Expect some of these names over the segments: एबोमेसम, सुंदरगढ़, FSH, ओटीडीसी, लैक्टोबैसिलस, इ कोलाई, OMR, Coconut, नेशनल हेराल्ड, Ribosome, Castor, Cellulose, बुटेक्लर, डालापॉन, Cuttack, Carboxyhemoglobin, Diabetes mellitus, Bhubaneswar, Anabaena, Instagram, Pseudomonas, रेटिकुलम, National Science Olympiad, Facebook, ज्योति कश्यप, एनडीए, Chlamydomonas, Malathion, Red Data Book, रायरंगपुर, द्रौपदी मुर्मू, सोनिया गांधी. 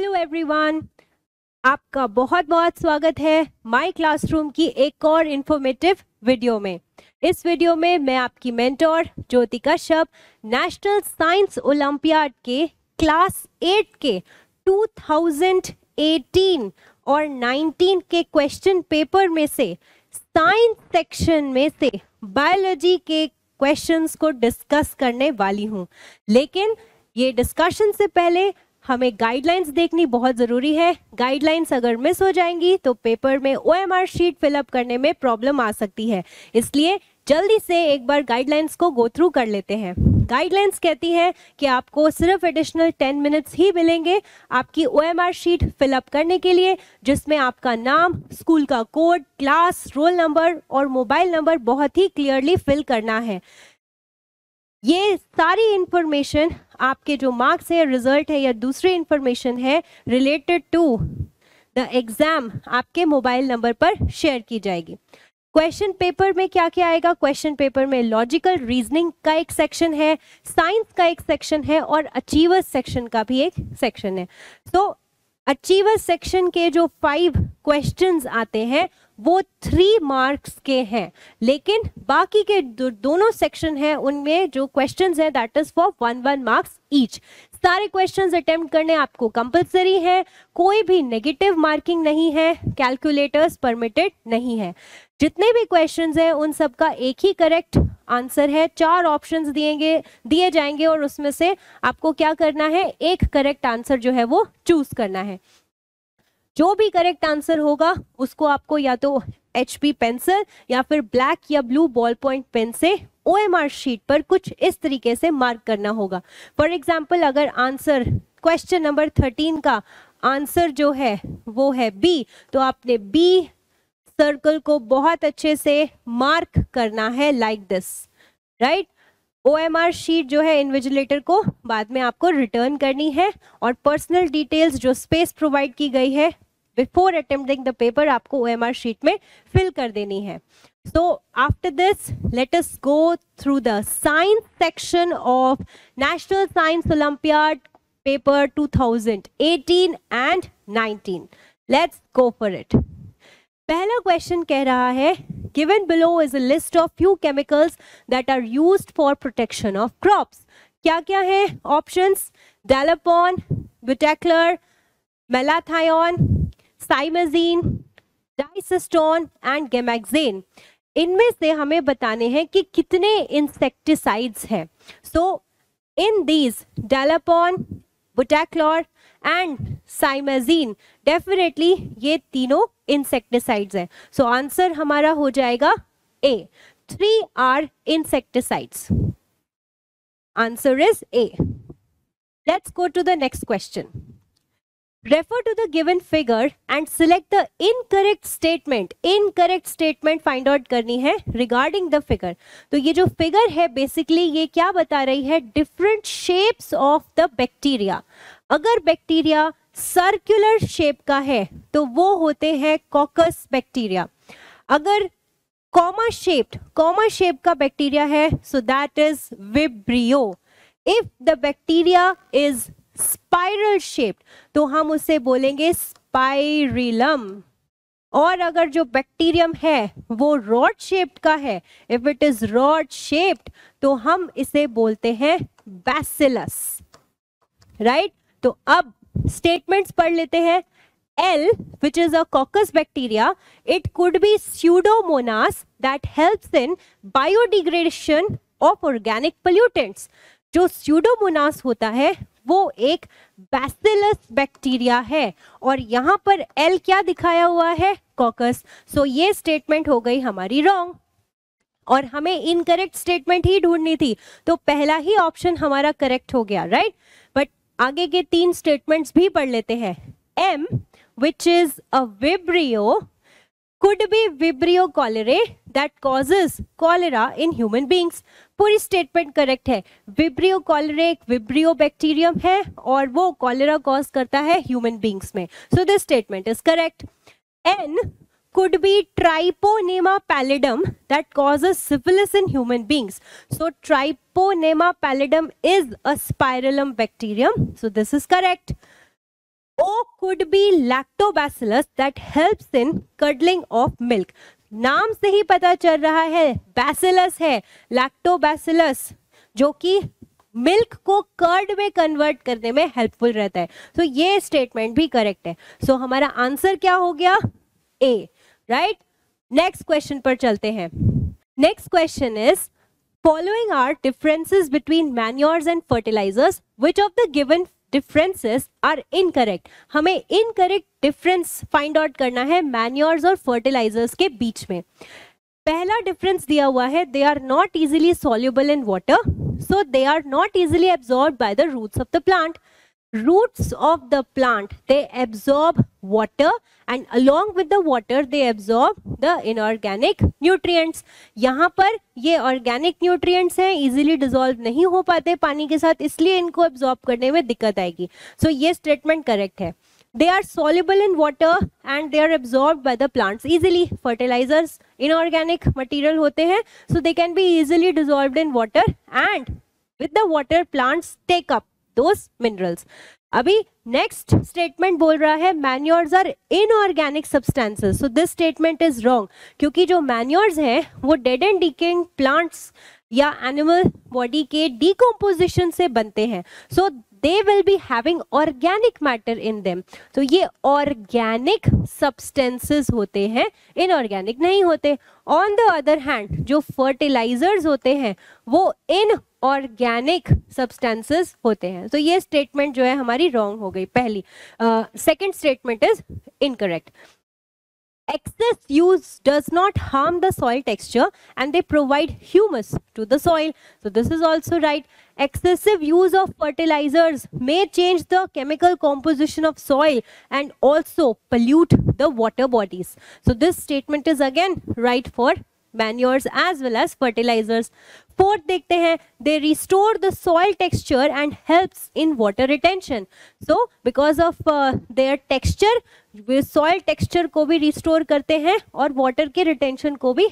Hello everyone, आपका बहुत बहुत स्वागत है माय क्लासरूम की एक और इन्फॉर्मेटिव वीडियो में। इस वीडियो में मैं आपकी mentor ज्योति कश्यप national science olympiad के क्लास 8 के 2018 और 19 के क्वेश्चन पेपर में से साइंस सेक्शन में से बायोलॉजी के क्वेश्चंस को डिस्कस करने वाली हूँ। लेकिन ये डिस्कशन से पहले हमें गाइडलाइंस देखनी बहुत ज़रूरी है। गाइडलाइंस अगर मिस हो जाएंगी तो पेपर में OMR शीट फिलअप करने में प्रॉब्लम आ सकती है, इसलिए जल्दी से एक बार गाइडलाइंस को गो थ्रू कर लेते हैं। गाइडलाइंस कहती है कि आपको सिर्फ एडिशनल 10 मिनट्स ही मिलेंगे आपकी OMR शीट फिलअप करने के लिए, जिसमें आपका नाम, स्कूल का कोड, क्लास, रोल नंबर और मोबाइल नंबर बहुत ही क्लियरली फिल करना है। ये सारी इन्फॉर्मेशन आपके जो मार्क्स है, रिजल्ट है या दूसरी इन्फॉर्मेशन है रिलेटेड टू द एग्ज़ाम आपके मोबाइल नंबर पर शेयर की जाएगी। क्वेश्चन पेपर में क्या क्या आएगा? क्वेश्चन पेपर में लॉजिकल रीजनिंग का एक सेक्शन है, साइंस का एक सेक्शन है और अचीवर्स सेक्शन का भी एक सेक्शन है। तो अचीवर्स सेक्शन के जो 5 क्वेश्चंस आते हैं वो 3 मार्क्स के हैं, लेकिन बाकी के दोनों सेक्शन हैं उनमें जो क्वेश्चंस हैं that is for 1-1 marks each. सारे क्वेश्चंस अटेम्प्ट करने आपको कंपलसरी है, कोई भी नेगेटिव मार्किंग नहीं है, कैलकुलेटर्स परमिटेड नहीं है। जितने भी क्वेश्चंस हैं उन सब का एक ही करेक्ट आंसर है। 4 ऑप्शंस दिए जाएंगे और उसमें से आपको क्या करना है, एक करेक्ट आंसर जो है वो चूज करना है। जो भी करेक्ट आंसर होगा उसको आपको या तो HP पेंसिल या फिर ब्लैक या ब्लू बॉल पॉइंट पेन से OMR शीट पर कुछ इस तरीके से मार्क करना होगा। फॉर एग्जाम्पल, अगर आंसर क्वेश्चन नंबर 13 का आंसर जो है वो है B, तो आपने B सर्कल को बहुत अच्छे से मार्क करना है like this, right. OMR sheet जो है इन्विजिलेटर को बाद में आपको रिटर्न करनी है और पर्सनल डिटेल्स जो स्पेस प्रोवाइड की गई है बिफोर अटेम्प्टिंग द पेपर आपको OMR शीट में फिल कर देनी है। So after this, let us go through the science section of National Science Olympiad paper 2018 and 19. Let's go for it. पहला क्वेश्चन कह रहा है, given below is a list of few chemicals that are used for protection of crops. क्या क्या है options? डालापॉन, बुटेक्लर, मेलाथायोन, साइमेजीन, डाइसिस्टोन and गैमेक्सेन। इनमें से हमें बताने हैं कि कितने इंसेक्टिसाइड्स हैं। So in these डालापॉन, बुटेक्लर and simazine, definitely ये तीनों इंसेक्टिसाइड्स हैं। सो आंसर हमारा हो जाएगा A, 3 are insecticides. Answer is A. Let's go to the next question. Refer to the given figure and select the incorrect statement. Incorrect statement find out करनी है regarding the figure. तो ये जो figure है basically ये क्या बता रही है, different shapes of the bacteria. अगर bacteria circular shape का है तो वो होते हैं कॉकस बैक्टीरिया। अगर comma shape का बैक्टीरिया है so that is vibrio. If the bacteria is spiral shaped तो हम उसे बोलेंगे स्पाइरिलम। और अगर जो बैक्टीरियम है वो रॉड शेप्ड का है, if it is rod shaped तो हम इसे बोलते हैं बैसिलस, राइट। तो अब स्टेटमेंट्स पढ़ लेते हैं। L, which is a coccus bacteria, it could be pseudomonas that helps in biodegradation of organic pollutants. जो pseudomonas होता है वो एक बैसिलस बैक्टीरिया है और यहाँ पर L क्या दिखाया हुआ है, कॉकस। सो ये स्टेटमेंट हो गई हमारी रॉन्ग और हमें इनकरेक्ट स्टेटमेंट ही ढूंढनी थी, तो पहला ही ऑप्शन हमारा करेक्ट हो गया, राइट। बट आगे के 3 स्टेटमेंट्स भी पढ़ लेते हैं। M, which is a vibrio, could be vibrio cholerae that causes cholera in human beings. पूरी स्टेटमेंट करेक्ट है। विब्रियो कॉलरा एक विब्रियो बैक्टीरियम है और वो कॉलरा कॉज करता है ह्यूमन बींग्स में, so this statement is correct. N could be treponema pallidum that causes syphilis in human beings. So treponema pallidum is a spirillum bacterium, so this is correct. O could be lactobacillus that helps in curdling of milk. नाम से ही पता चल रहा है bacillus है, लैक्टोबैसिलस, जो कि milk को कर्ड में कन्वर्ट करने में हेल्पफुल रहता है. तो ये स्टेटमेंट भी करेक्ट है. सो हमारा आंसर क्या हो गया? ए. राइट. नेक्स्ट क्वेश्चन पर चलते हैं. Next question is following are differences between manures and fertilizers, which of the given differences are incorrect. हमें इनकरेक्ट डिफरेंस फाइंड आउट करना है मैन्योर्स और फर्टिलाइजर्स के बीच में. पहला डिफरेंस दिया हुआ है, they are not easily soluble in water, so they are not easily absorb by the roots of the plant. Roots of the plant, they absorb water and along with the water they absorb the inorganic nutrients. यहाँ पर ये organic nutrients हैं, easily dissolve नहीं हो पाते पानी के साथ, इसलिए इनको absorb करने में दिक्कत आएगी. So ये statement correct है. They are soluble in water and they are absorbed by the plants easily. Fertilizers inorganic material होते हैं, so they can be easily dissolved in water and with the water plants take up those minerals. अभी next statement बोल रहा है manures are inorganic substances. So this statement is wrong, क्योंकि जो manures हैं वो dead and decaying plants या animal body के decomposition से बनते हैं. So they will be having organic matter in them. तो ये organic substances होते हैं, inorganic नहीं होते. On the other hand, जो fertilizers होते हैं वो इनऑर्गेनिक सब्सटेंसेस होते हैं. तो ये स्टेटमेंट जो है हमारी रॉन्ग हो गई पहली. Second statement is incorrect. Excess use does not harm the soil texture and they provide humus to the soil. So this is also right. Excessive use of fertilizers may change the chemical composition of soil and also pollute the water bodies. So this statement is again right for manures as well as fertilizers. Fourth देखते हैं, they restore the soil texture and helps in water retention. So because of their texture, way soil texture को भी restore करते हैं और water के retention को भी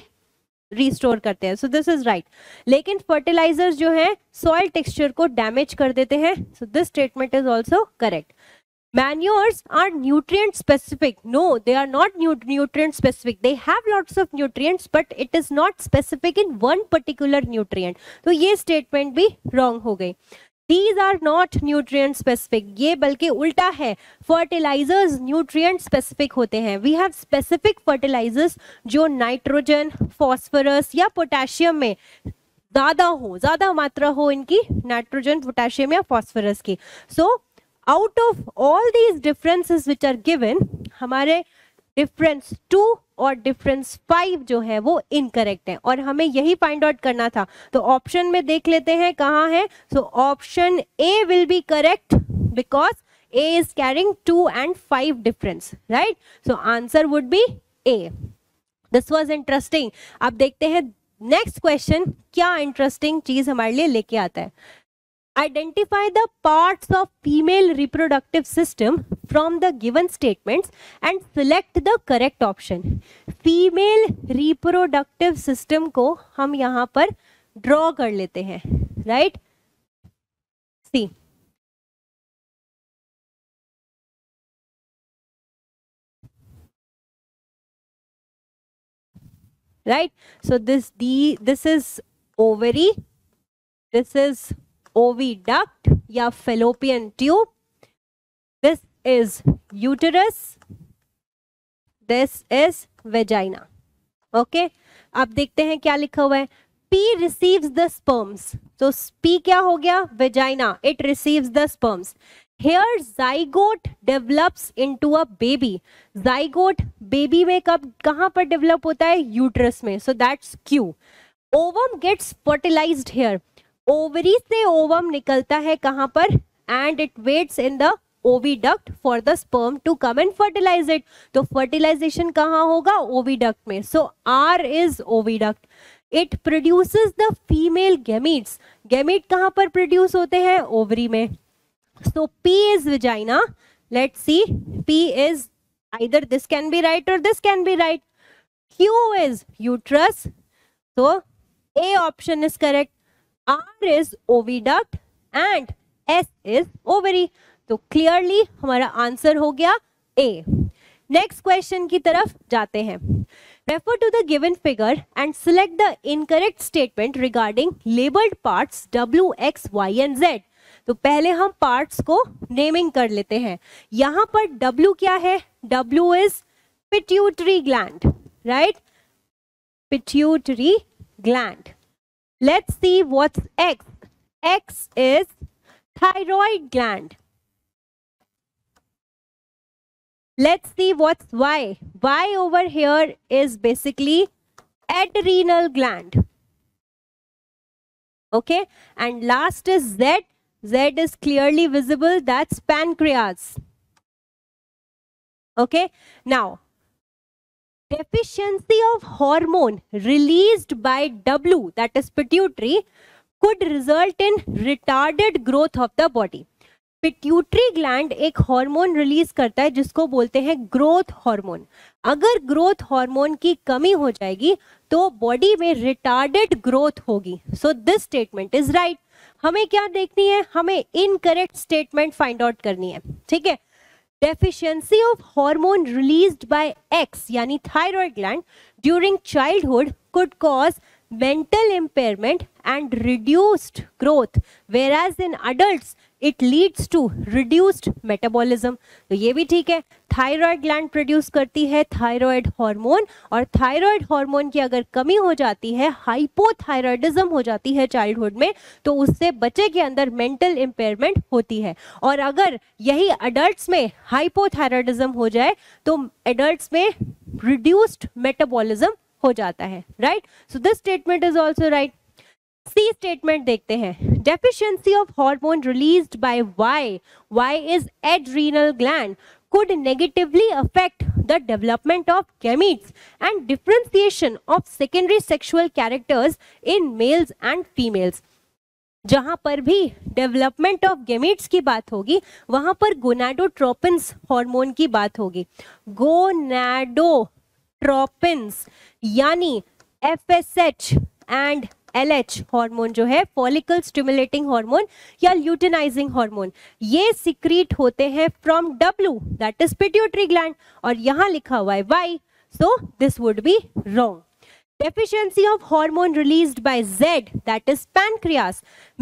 restore करते हैं. So this is right. लेकिन fertilizers जो है soil texture को damage कर देते हैं. So this statement is also correct. Manures are nutrient specific. No, they are not nutrient specific. They have lots of nutrients, but it is not specific in one particular nutrient. तो ये statement भी wrong हो गई. These are not nutrient specific. ये बल्कि उल्टा है. Fertilizers nutrient specific होते हैं. We have specific fertilizers जो nitrogen, phosphorus या potassium में ज़्यादा मात्रा हो इनकी, नाइट्रोजन, पोटेशियम या फॉस्फोरस की. So out of all these differences which are given, हमारे difference 2 और difference 5 जो है वो incorrect है और हमें यही find out करना था. तो option में देख लेते हैं कहाँ है. So option A will be correct because A is carrying 2 and 5 difference, right? So answer would be A. This was interesting. अब देखते हैं next question क्या interesting चीज़ हमारे लिए लेके आता है. Identify the parts of female reproductive system from the given statements and select the correct option. Female reproductive system को हम यहाँ पर draw कर लेते हैं, right? See. Right? So this is ovary. This is oviduct या fallopian tube. This is uterus. This is vagina. Okay? अब देखते हैं क्या लिखा हुआ है. P receives the sperms. तो P क्या हो गया? Vagina. It receives the sperms. Here zygote develops into a baby. Zygote baby में कब कहाँ पर develop होता है? Uterus में. So that's Q. Ovum gets fertilized here. Ovary से ओवम निकलता है कहाँ पर? And it waits in the oviduct for the sperm to come and fertilize it. तो फर्टिलाइजेशन कहाँ होगा? ओविडक्ट में. So R is oviduct. It produces the female gametes. Gamete कहाँ पर प्रोड्यूस होते हैं? ओवरी में. So P is vagina. Let's see, P is either this can be right और this can be right. Q is uterus. So A option is correct. R is oviduct and S is ovary. तो clearly हमारा answer हो गया A. Next question की तरफ जाते हैं। Refer to the given figure and select the incorrect statement regarding labelled parts W, X, Y and Z। तो पहले हम पार्ट्स को नेमिंग कर लेते हैं। यहाँ पर W क्या है? W is pituitary gland, right? Pituitary gland. Let's see what's X। X is thyroid gland. Let's see what's Y. Y over here is basically adrenal gland. Okay, and last is Z. Z is clearly visible. That's pancreas. Okay, now deficiency of hormone released by W, that is pituitary, could result in retarded growth of the body. Pituitary gland एक hormone release करता है जिसको बोलते हैं growth hormone. अगर growth hormone की कमी हो जाएगी तो बॉडी में रिटार्डेड ग्रोथ होगी। So this statement is right. हमें क्या देखनी है? हमें इनकरेक्ट स्टेटमेंट फाइंड आउट करनी है, ठीक है? Deficiency of hormone released by X यानी thyroid gland during childhood could cause mental impairment and reduced growth, whereas in adults it leads to reduced metabolism. तो ये भी ठीक है। थायराइड ग्लैंड प्रोड्यूस करती है थायराइड हार्मोन, और थायराइड हार्मोन की अगर कमी हो जाती है, हाइपोथायराइडिज्म हो जाती है चाइल्डहुड में, तो उससे बच्चे के अंदर मेंटल इम्पेयरमेंट होती है। और अगर यही अडल्ट्स में हाइपोथायराइडिज्म हो जाए तो एडल्ट्स में रिड्यूस्ड मेटाबॉलिज्म हो जाता है, right? So this statement is also right. C statement देखते हैं। Deficiency of hormone released by Y, Y is adrenal gland, could negatively affect the development of gametes and differentiation of secondary sexual characters in males and females. जहाँ पर भी development of gametes की बात होगी वहां पर गोनाडोट्रोपिन्स हार्मोन की बात होगी। गोनाडोट्रोपिन्स यानी FSH एंड LH हार्मोन जो है फॉलिकल स्टिमुलेटिंग हार्मोन या ल्यूटिनाइजिंग हार्मोन, ये सिक्रीट होते हैं from W that is pituitary gland, और यहाँ लिखा हुआ है Y, so this would be wrong. Deficiency of hormone released by Z that is pancreas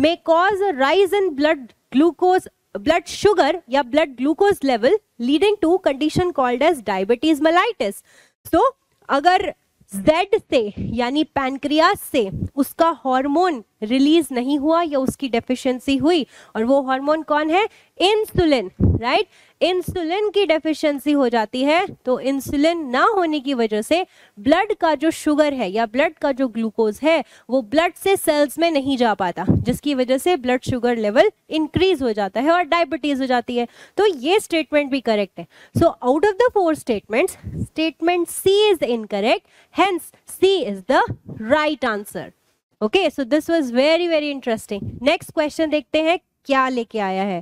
may cause a rise in blood sugar या blood glucose level leading to condition called as diabetes mellitus. तो अगर Z से यानी pancreas से उसका hormone release नहीं हुआ या उसकी डेफिशिएंसी हुई, और वो हार्मोन कौन है? Insulin, right? इंसुलिन की डेफिशिएंसी हो जाती है तो इंसुलिन ना होने की वजह से ब्लड का जो शुगर है या ब्लड का जो ग्लूकोज है वो ब्लड से सेल्स में नहीं जा पाता, जिसकी वजह से ब्लड शुगर लेवल इंक्रीज हो जाता है और डायबिटीज हो जाती है। तो ये स्टेटमेंट भी करेक्ट है। So out of the four statements, statement C is incorrect, hence C is the right answer. Okay, so this was very very interesting. Next question देखते हैं क्या लेके आया है।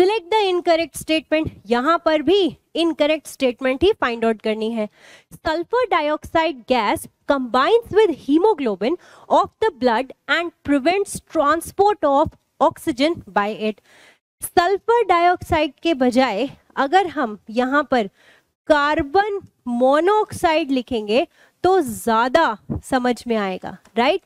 सिलेक्ट द इनकरेक्ट स्टेटमेंट, यहाँ पर भी इनकरेक्ट स्टेटमेंट ही फाइंड आउट करनी है। Sulphur dioxide gas combines with haemoglobin of the blood and prevents transport of oxygen by it. Sulphur dioxide के बजाय अगर हम यहाँ पर कार्बन मोनोऑक्साइड लिखेंगे तो ज़्यादा समझ में आएगा, राइट?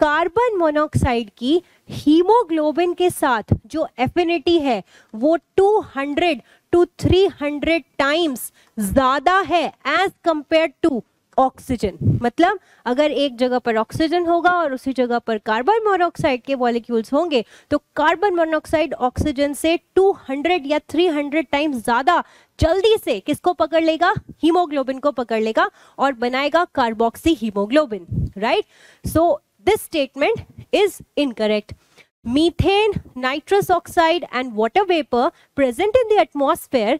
कार्बन मोनोऑक्साइड की हीमोग्लोबिन के साथ जो एफिनिटी है वो 200 टू 300 टाइम्स ज़्यादा है एज कंपेयर टू ऑक्सीजन। मतलब अगर एक जगह पर ऑक्सीजन होगा और उसी जगह पर कार्बन मोनोऑक्साइड के मॉलिक्यूल्स होंगे तो कार्बन मोनोऑक्साइड ऑक्सीजन से 200 या 300 टाइम्स ज़्यादा जल्दी से किसको पकड़ लेगा? हीमोग्लोबिन को पकड़ लेगा और बनाएगा carboxy haemoglobin, right? So this statement is incorrect. Methane, nitrous oxide and water vapour present in the atmosphere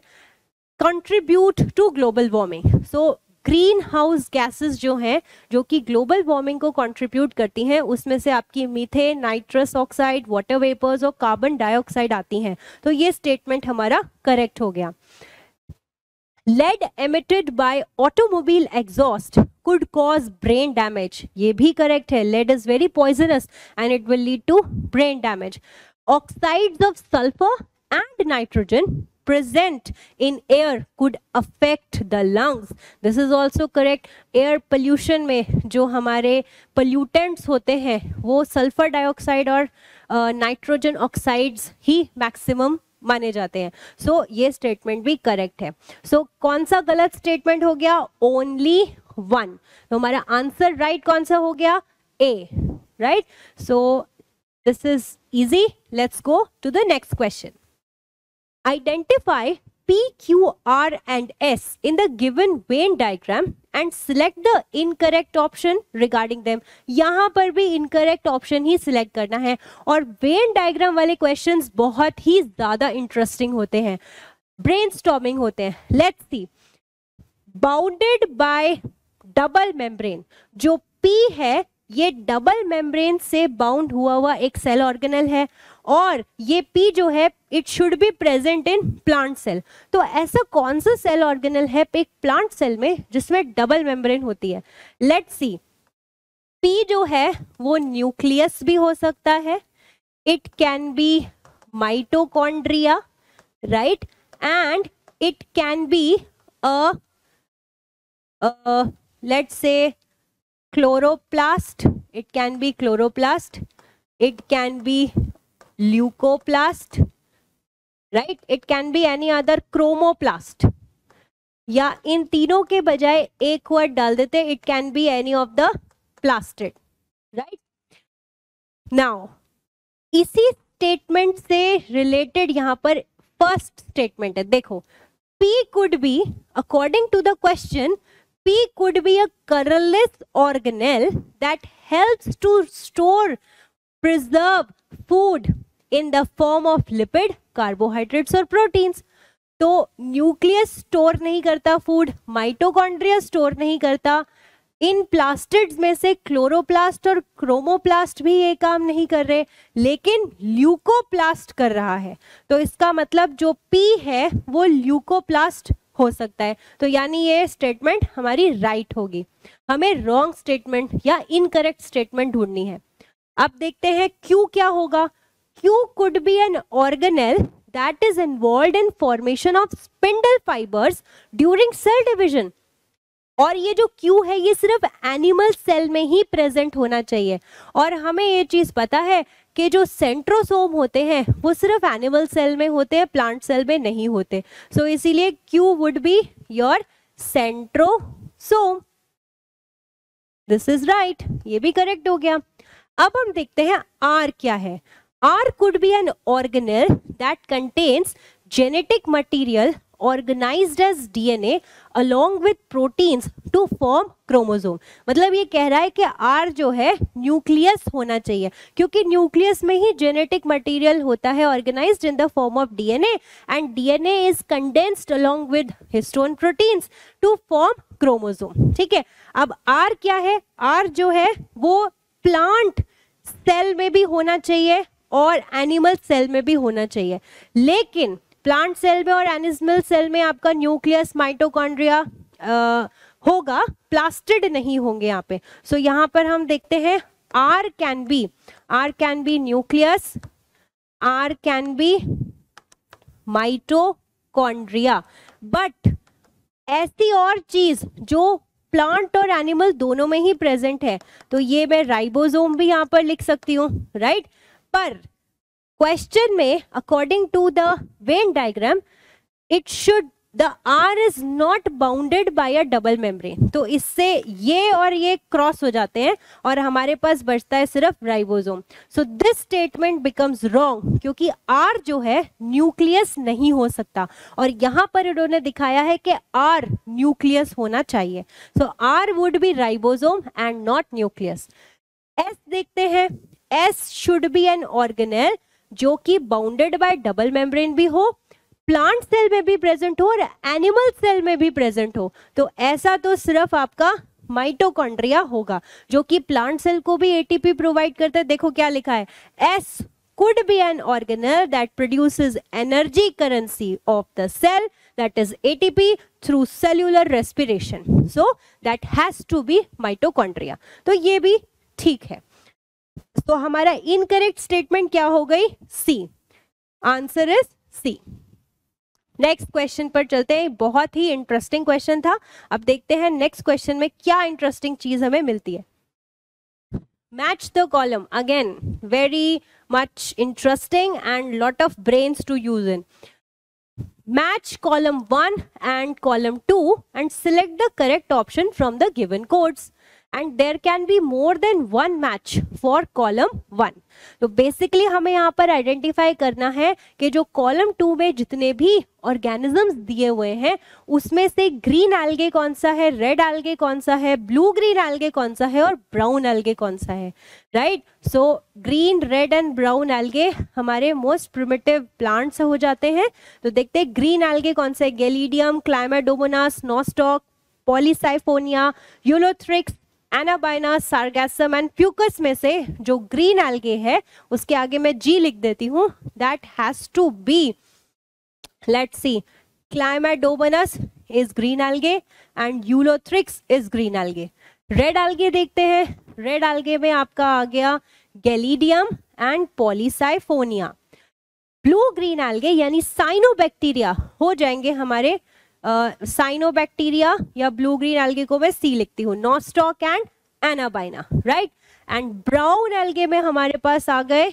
contribute to global warming. So green house gases जो हैं जो कि ग्लोबल वार्मिंग को कंट्रीब्यूट करती हैं, उसमें से आपकी methane, nitrous oxide, water vapours और कार्बन डाइऑक्साइड आती हैं। तो ये स्टेटमेंट हमारा करेक्ट हो गया। Lead emitted by automobile exhaust could cause brain damage, ये भी correct है। Lead is very poisonous and it will lead to brain damage. Oxides of sulfur and nitrogen present in air could affect the lungs. This is also correct. Air pollution में जो हमारे pollutants होते हैं वो sulphur dioxide और nitrogen oxides ही maximum माने जाते हैं. So ये statement भी correct है. So कौन सा गलत statement हो गया? Only one. तो हमारा answer right कौन सा हो गया? A. Right? So this is easy. Let's go to the next question. Identify P, Q, R and S in the given Venn diagram and select the incorrect option regarding them. यहाँ पर भी incorrect option ही select करना है और Venn diagram वाले questions बहुत ही ज़्यादा interesting होते हैं, brainstorming होते हैं. Let's see. Bounded by double membrane. जो P है ये डबल मेम्ब्रेन से बाउंड हुआ हुआ एक सेल ऑर्गेनेल है और ये पी जो है it should be present in plant cell. तो ऐसा कौन सा सेल ऑर्गेनेल है एक प्लांट सेल में जिसमें डबल मेम्ब्रेन होती है? Let's see. पी जो है वो न्यूक्लियस भी हो सकता है, it can be mitochondria, right, and it can be let's say chloroplast, it can be chloroplast, it can be leucoplast, right, it can be any other chromoplast. या इन तीनों के बजाय एक वर्ड डाल देते, it can be any of the plastid, right. Now इसी statement से related यहाँ पर first statement है. देखो P could be, according to the question, P could be a colorless organelle that helps to store, preserve food in the form of lipid, carbohydrates or proteins. तो nucleus store नहीं करता food, mitochondria store नहीं करता. इन plastids में से chloroplast और chromoplast भी ये काम नहीं कर रहे, लेकिन leucoplast कर रहा है. तो इसका मतलब जो P है वो leucoplast हो सकता है. तो यानी ये स्टेटमेंट हमारी राइट होगी. हमें रॉन्ग स्टेटमेंट या इनकरेक्ट स्टेटमेंट ढूंढनी है. अब देखते हैं क्यू क्या होगा. Q could be an organelle that is involved in formation of spindle fibres during cell division. और ये जो क्यू है ये सिर्फ एनिमल सेल में ही प्रेजेंट होना चाहिए. और हमें ये चीज़ पता है कि जो सेंट्रोसोम होते हैं वो सिर्फ एनिमल सेल में होते हैं, प्लांट सेल में नहीं होते. सो इसीलिए Q would be your centrosome. This is right, ये भी करेक्ट हो गया. अब हम देखते हैं आर क्या है. R could be an organelle that contains genetic material Organized as DNA along with proteins to form chromosome. मतलब ये कह रहा है कि R जो है न्यूक्लियस होना चाहिए, क्योंकि न्यूक्लियस में ही जेनेटिक मटेरियल होता है organized in the form of DNA and DNA is condensed along with histone proteins to form chromosome. ठीक है. अब R क्या है? R जो है वो प्लांट सेल में भी होना चाहिए और एनिमल सेल में भी होना चाहिए, लेकिन प्लांट सेल में और एनिमल सेल में आपका न्यूक्लियस माइटोकॉन्ड्रिया होगा, प्लास्टिड नहीं होंगे यहाँ पे. सो यहाँ पर हम देखते हैं R can be nucleus, R can be mitochondria, but ऐसी और चीज जो प्लांट और एनिमल दोनों में ही प्रेजेंट है, तो ये मैं राइबोसोम भी यहाँ पर लिख सकती हूँ, राइट. पर क्वेश्चन में according to the Venn diagram it should, the R is not bounded by a double membrane. तो इससे ये और ये क्रॉस हो जाते हैं और हमारे पास बचता है सिर्फ ribosome. So this statement becomes wrong, क्योंकि आर जो है न्यूक्लियस नहीं हो सकता और यहाँ पर इन्होंने दिखाया है कि आर न्यूक्लियस होना चाहिए. So R would be ribosome and not nucleus. S देखते हैं. S should be an organelle जो कि बाउंडेड बाय डबल मेम्ब्रेन भी हो, प्लांट सेल में भी प्रेजेंट हो और एनिमल सेल में भी प्रेजेंट हो. तो ऐसा तो सिर्फ आपका माइटोकॉन्ड्रिया होगा जो कि प्लांट सेल को भी एटीपी प्रोवाइड करता है. देखो क्या लिखा है, S could be an organelle that produces energy currency of the cell, that is ATP, through cellular respiration. So that has to be mitochondria. तो ये भी ठीक है. तो हमारा इनकरेक्ट स्टेटमेंट क्या हो गई? C. Answer is C. Next question पर चलते हैं, बहुत ही इंटरेस्टिंग क्वेश्चन था। अब देखते हैं नेक्स्ट क्वेश्चन में क्या इंटरेस्टिंग चीज हमें मिलती है। Match the column, again very much interesting and lot of brains to use in. Match column 1 and column 2 and select the correct option from the given codes. And there can be more than one match for column 1. तो basically हमें यहाँ पर identify करना है कि जो column 2 में जितने भी organisms दिए हुए हैं उसमें से green algae कौन सा है, red algae कौन सा है, blue green algae कौन सा है और brown algae कौन सा है, right? So green, red and brown algae हमारे most primitive plants हो जाते हैं। तो देखते हैं green algae कौन सा है, Galidium, Chlamydomonas, Nostoc, Polysiphonia, Eulothryx, एनाबाइना, सार्गैसम and Fucus में से जो ग्रीन एल्गे है उसके आगे मैं जी लिख देती हूँ, that has to be, let's see, क्लाइमेडोबनस is green algae and Ulothrix is green algae. Red algae देखते हैं, रेड एल्गे में आपका आ गया गैलीडियम and Polysiphonia. Blue green algae यानी साइनोबैक्टीरिया हो जाएंगे हमारे साइनोबैक्टीरिया या ब्लू ग्रीन एल्गे को मैं सी लिखती हूँ, nostoc and एनाबाइना, right? And brown algae में हमारे पास आ गए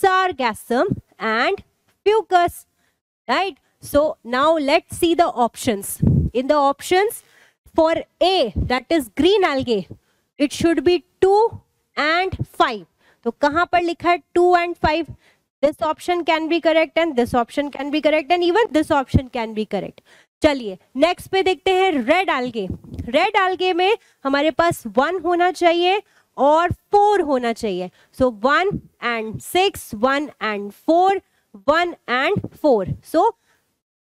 सार्गैसम and Fucus, right? So now let's see the options. In the options for A that is green algae it should be 2 and 5। तो कहाँ पर लिखा है 2 and 5? This option can be correct and this option can be correct and even this option can be correct. चलिए next पे देखते हैं red algae. Red algae में हमारे पास 1 होना चाहिए और 4 होना चाहिए। सो 1 and 6, 1 and 4, 1 and 4। सो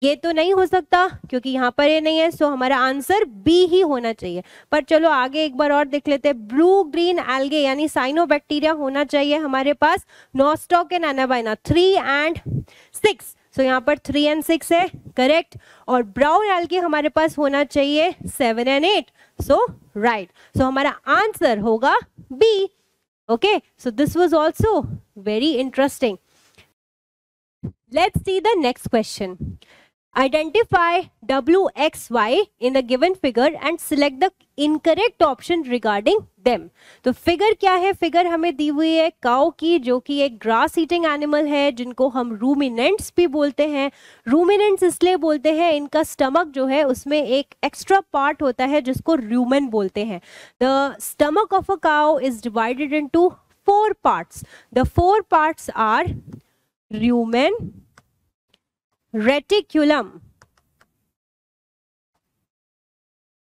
ये तो नहीं हो सकता क्योंकि यहाँ पर ये नहीं है। सो हमारा आंसर बी ही होना चाहिए। पर चलो आगे एक बार और देख लेते हैं। ब्लू ग्रीन एल्गे यानी साइनोबैक्टीरिया होना चाहिए हमारे पास, नॉस्टॉक एंड एनाबाइना, 3 and 6। सो यहाँ पर 3 and 6 है, करेक्ट। और ब्राउन एल्गे हमारे पास होना चाहिए 7 and 8, सो राइट। सो हमारा आंसर होगा B. Okay, so this was also very interesting. Let's see the next question. Identify WXY in the given figure and select the incorrect option regarding them. तो figure क्या है? Figure हमें दी हुई है काऊ की, जो कि एक ग्रास ईटिंग एनिमल है, जिनको हम रूमिनेंट्स भी बोलते हैं। रूमिनेंट्स इसलिए बोलते हैं, इनका स्टमक जो है उसमें एक एक्स्ट्रा पार्ट होता है जिसको रूमेन बोलते हैं। The stomach of a cow is divided into 4 parts. The 4 parts are rumen, रेटिकुलम,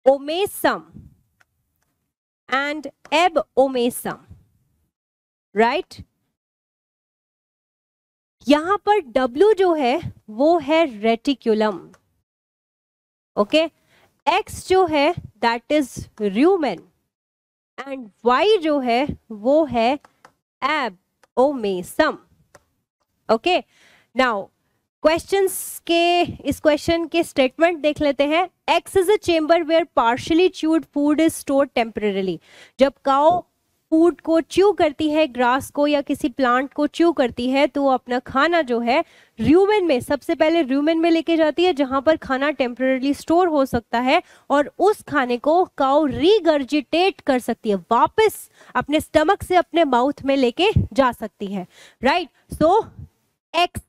omasum and abomasum, right? यहां पर W जो है वो है रेटिकुलम, ओके? X जो है that is rumen and Y जो है वो है एब ओमेसम, ओके? नाउ क्वेश्चंस के, इस क्वेश्चन के स्टेटमेंट देख लेते हैं। X is a chamber where partially chewed food is stored temporarily. जब काऊ फूड को च्यू करती है, ग्रास को या किसी प्लांट को च्यू करती है, तो अपना खाना जो है रूमेन में, सबसे पहले रूमेन में लेके जाती है, जहां पर खाना टेम्परेरीली स्टोर हो सकता है, और उस खाने को काऊ रीगर्जिटेट कर सकती है, वापस अपने स्टमक से अपने माउथ में लेके जा सकती है, right? So X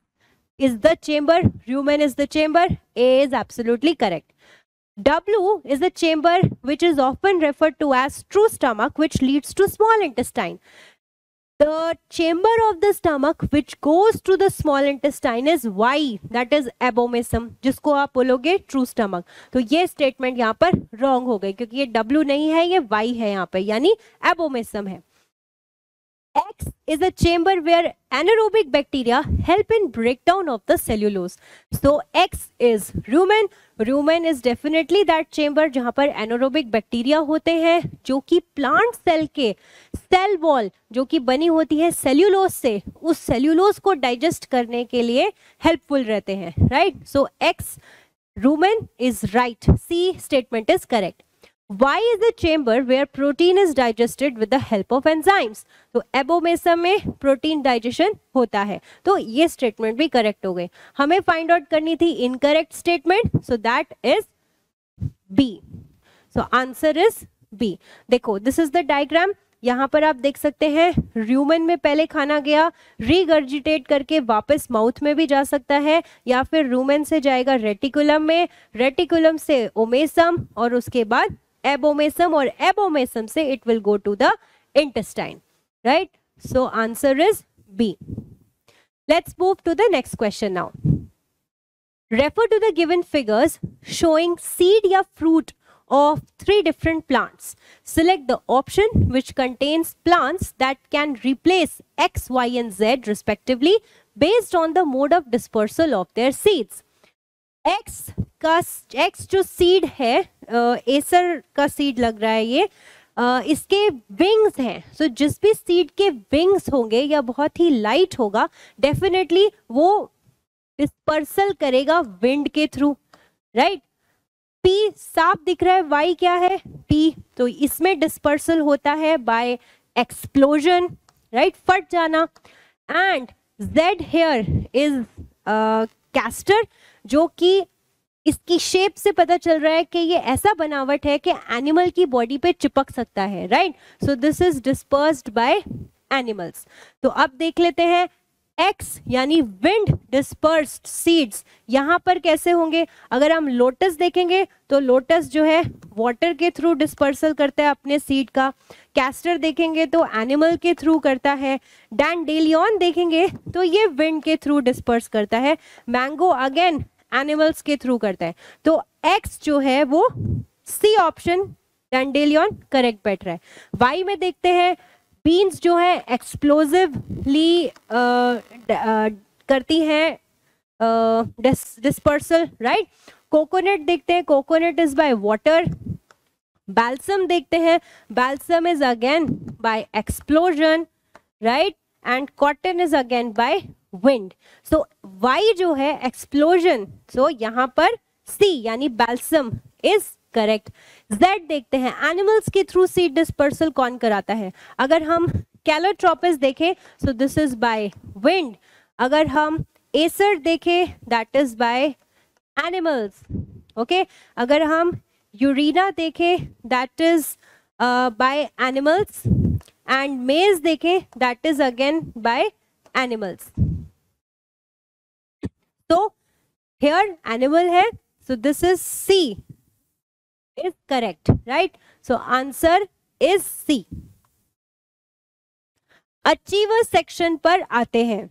is the chamber, rumen is the chamber, A is absolutely correct. W is the chamber which is often referred to as true stomach, which leads to small intestine. The chamber of the stomach which goes to the small intestine is Y, that is abomasum, जिसको आप बोलोगे true stomach. तो ये statement यहाँ पर wrong हो गई क्योंकि ये W नहीं है, ये Y है यहाँ पर, यानी abomasum है। X is a chamber where anaerobic bacteria help in breakdown of the cellulose. So X is rumen. Rumen is definitely that chamber जहाँ पर anaerobic bacteria होते हैं, जो कि plant cell के cell wall जो कि बनी होती है cellulose से, उस cellulose को digest करने के लिए helpful रहते हैं, right? So X rumen is right. C statement is correct. Why is the chamber where protein is digested with the help of enzymes? तो एबोमेसम में प्रोटीन डाइजेशन होता है, तो ये स्टेटमेंट भी करेक्ट हो गए। हमें फाइंड आउट करनी थी incorrect statement, so that is B. So answer is B. देखो दिस इज द डायग्राम, यहाँ पर आप देख सकते हैं र्यूमेन में पहले खाना गया, रिगर्जिटेट करके वापस माउथ में भी जा सकता है, या फिर रूमेन से जाएगा रेटिकुलम में, रेटिकुलम से ओमेसम और उसके बाद एबोमेसम, और एबोमेसम से it will go to the intestine, right? So answer is B. Let's move to the next question now. Refer to the given figures showing seed या fruit of 3 different plants. Select the option which contains plants that can replace X, Y and Z respectively based on the mode of dispersal of their seeds. X का जो seed है, acer का seed लग रहा है ये, इसके wings हैं, so जिस भी seed के wings होंगे या बहुत ही light होगा, definitely वो dispersal करेगा wind के through, right? P साफ दिख रहा है, Y क्या है? P, तो इसमें डिस्पर्सल होता है बाय एक्सप्लोजन, राइट, फट जाना। And Z here is castor, जो कि इसकी शेप से पता चल रहा है कि ये ऐसा बनावट है कि एनिमल की बॉडी पे चिपक सकता है, right? So this is dispersed by animals. तो अब देख लेते हैं एक्स यानी विंड डिस्पर्स्ड सीड्स यहाँ पर कैसे होंगे। अगर हम लोटस देखेंगे तो लोटस जो है वाटर के थ्रू डिस्पर्सल करता है अपने सीड का, कैस्टर देखेंगे तो एनिमल के थ्रू करता है, डैंडेलियन देखेंगे तो ये विंड के थ्रू डिस्पर्स करता है, मैंगो अगेन एनिमल्स के थ्रू करता है। तो एक्स जो है वो सी ऑप्शन डैंडेलियन करेक्ट बैठ रहा है। वाई में देखते हैं बीन्स जो है एक्सप्लोसिवली करती हैं डिस्पर्सल, राइट? कोकोनट देखते हैं, coconut is by water. Balsam देखते हैं, balsam is again by explosion, right? And cotton is again by wind. So Y जो है एक्सप्लोजन, सो यहाँ पर सी यानी बैल्सम इज करेक्ट। Z देखते हैं एनिमल्स के थ्रू सीड डिस्पर्सल कौन कराता है। अगर हम कैलोट्रोपिस देखें so this is by wind, अगर हम एसर देखें that is by animals, okay? अगर हम यूरिना देखें that is by animals, and maize देखें that is again by animals. तो हेयर एनिमल है, so this is C is correct, right? So answer is C. Achiever section पर आते हैं।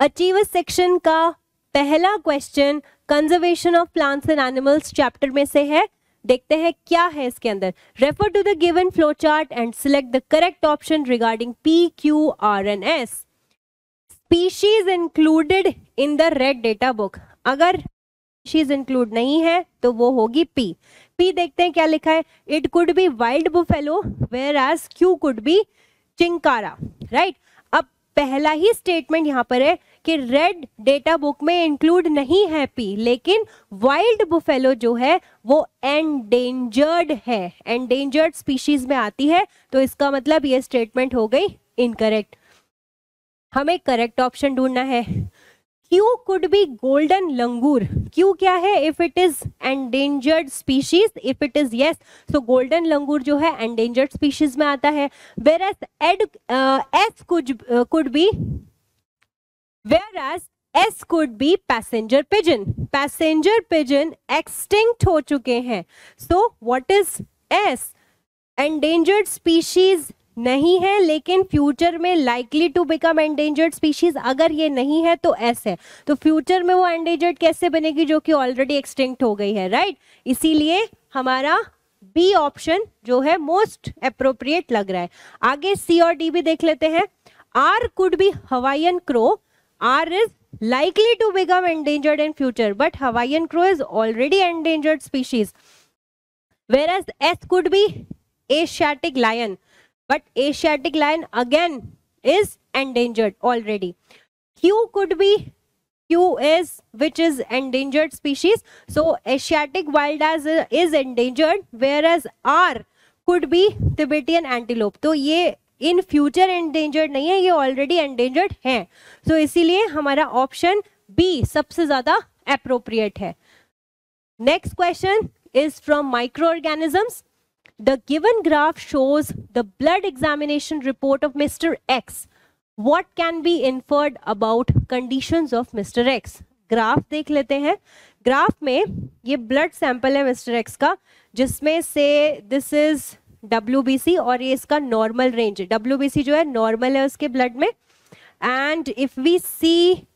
Achiever section का पहला question conservation of plants and animals chapter में से है। देखते हैं क्या है इसके अंदर। Refer to the given flow chart and select the correct option regarding P Q R and S. Species included in the red data book, अगर स्पीशीज इंक्लूड नहीं है तो वो होगी पी। पी देखते हैं क्या लिखा है, it could be wild buffalo whereas Q could be chinkara, right? अब पहला ही स्टेटमेंट यहाँ पर है कि रेड डेटा बुक में इंक्लूड नहीं है पी, लेकिन वाइल्ड बुफेलो जो है वो एंडेंजर्ड है, एंडेंजर्ड स्पीशीज में आती है, तो इसका मतलब ये स्टेटमेंट हो गई इनकरेक्ट। हमें करेक्ट ऑप्शन ढूंढना है। Q could be golden langur, Q क्या है? If it is endangered species, if it is yes, so golden langur जो है एंडेंजर्ड स्पीशीज में आता है। Whereas S could be, Whereas S could be passenger pigeon. Passenger pigeon extinct हो चुके हैं. So what is S? Endangered species नहीं है, लेकिन future में likely to become endangered species, अगर ये नहीं है तो S है. तो future में वो endangered कैसे बनेगी जो कि already extinct हो गई है, right? इसीलिए हमारा B option जो है most appropriate लग रहा है। आगे C और D भी देख लेते हैं। R could be Hawaiian crow. R is likely to become endangered in future, but Hawaiian crow is already endangered species. Whereas S could be Asiatic lion, but Asiatic lion again is endangered already. Q could be, Q is, which is endangered species. So Asiatic wild ass is endangered, whereas R could be Tibetan antelope. तो ये in future endangered नहीं है, ये already endangered हैं. So इसीलिए हमारा option B सबसे ज़्यादा appropriate है. Next question is from microorganisms. The given graph shows the blood examination report of Mr. X. What can be inferred about conditions of Mr. X? Graph देख लेते हैं. Graph में ये ब्लड सैंपल है mister X का, जिसमें से this is WBC और ये इसका नॉर्मल रेंज है. WBC जो है नॉर्मल है उसके ब्लड में. And if we see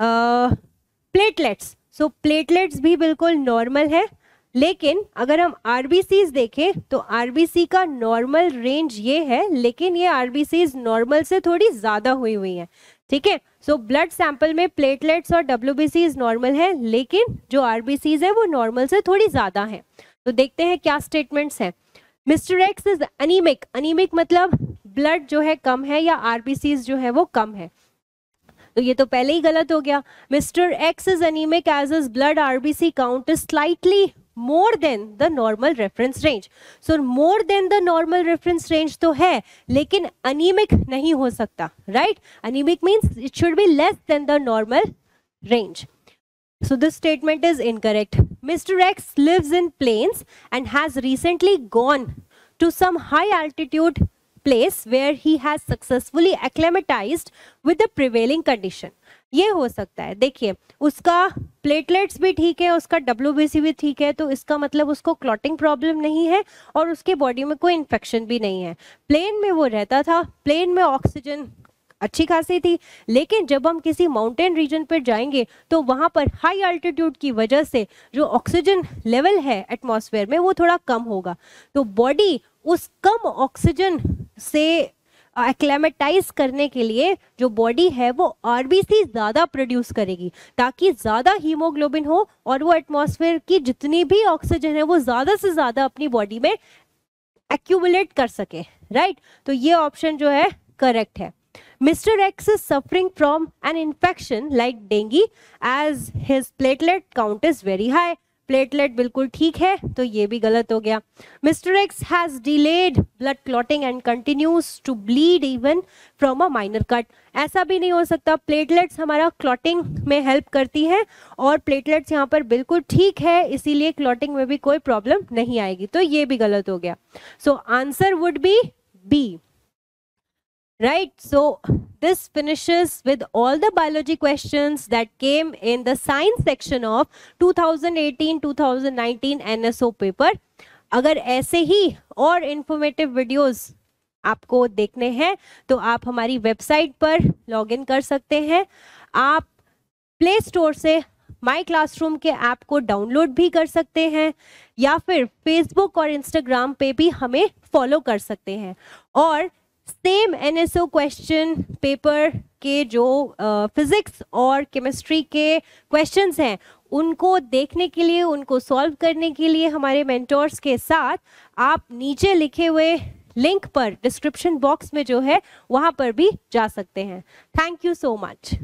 platelets, so platelets भी बिल्कुल नॉर्मल है. लेकिन अगर हम RBCs देखें तो RBC का नॉर्मल रेंज ये है, लेकिन ये RBCs नॉर्मल से थोड़ी ज़्यादा हुई हुई हैं. ठीक है, सो ब्लड सैंपल में प्लेटलेट्स और WBCs नॉर्मल है, लेकिन जो RBCs है वो नॉर्मल से थोड़ी ज़्यादा हैं. तो देखते हैं क्या स्टेटमेंट्स हैं. Mister X is anaemic. Anaemic मतलब ब्लड जो है कम है या RBCs जो है वो कम है. तो ये तो पहले ही गलत हो गया. Mister X is anaemic as is blood RBC count is slightly more than the normal reference range. So more than the normal reference range तो है, लेकिन anemic नहीं हो सकता, right? Anemic means it should be less than the normal range. So this statement is incorrect. Mr. X lives in plains and has recently gone to some high altitude place where he has successfully acclimatized with the prevailing condition. ये हो सकता है. देखिए उसका platelets भी ठीक है, उसका WBC भी ठीक है, तो इसका मतलब उसको क्लॉटिंग प्रॉब्लम नहीं है और उसके बॉडी में कोई इन्फेक्शन भी नहीं है. प्लेन में वो रहता था, प्लेन में ऑक्सीजन अच्छी खासी थी, लेकिन जब हम किसी माउंटेन रीजन पर जाएंगे तो वहाँ पर हाई अल्टीट्यूड की वजह से जो ऑक्सीजन लेवल है एटमॉस्फेयर में वो थोड़ा कम होगा. तो बॉडी उस कम ऑक्सीजन से एक्लेमेटाइज करने के लिए जो बॉडी है वो RBC ज़्यादा प्रोड्यूस करेगी ताकि ज़्यादा हीमोग्लोबिन हो और वो एटमॉस्फेयर की जितनी भी ऑक्सीजन है वो ज़्यादा से ज़्यादा अपनी बॉडी में एक्यूमुलेट कर सके, राइट? तो ये ऑप्शन जो है करेक्ट है. Mister X is suffering from an infection like dengue as his platelet count is very high. Platelet बिल्कुल ठीक है, तो ये भी गलत हो गया. Mister X has delayed blood clotting and continues to bleed even from a minor cut. ऐसा भी नहीं हो सकता. प्लेटलेट्स हमारा क्लॉटिंग में हेल्प करती हैं और प्लेटलेट्स यहाँ पर बिल्कुल ठीक है, इसीलिए क्लॉटिंग में भी कोई प्रॉब्लम नहीं आएगी, तो ये भी गलत हो गया. So answer would be B, right? So this finishes with all the biology questions that came in the science section of 2018-2019 NSO paper. अगर ऐसे ही और informative videos आपको देखने हैं तो आप हमारी website पर login कर सकते हैं. आप Play Store से माई क्लासरूम के ऐप को डाउनलोड भी कर सकते हैं या फिर Facebook और Instagram पे भी हमें फॉलो कर सकते हैं. और सेम NSO क्वेश्चन पेपर के जो फिजिक्स और केमिस्ट्री के क्वेश्चंस हैं उनको देखने के लिए, उनको सॉल्व करने के लिए हमारे मेंटर्स के साथ आप नीचे लिखे हुए लिंक पर डिस्क्रिप्शन बॉक्स में जो है वहाँ पर भी जा सकते हैं. Thank you so much.